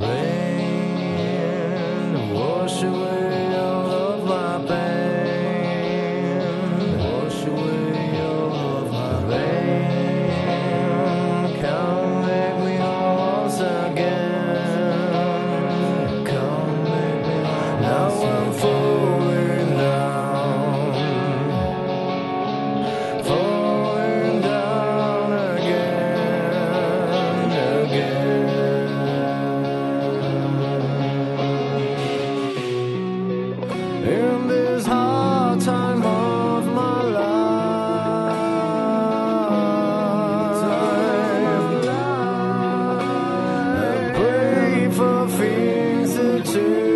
Things that you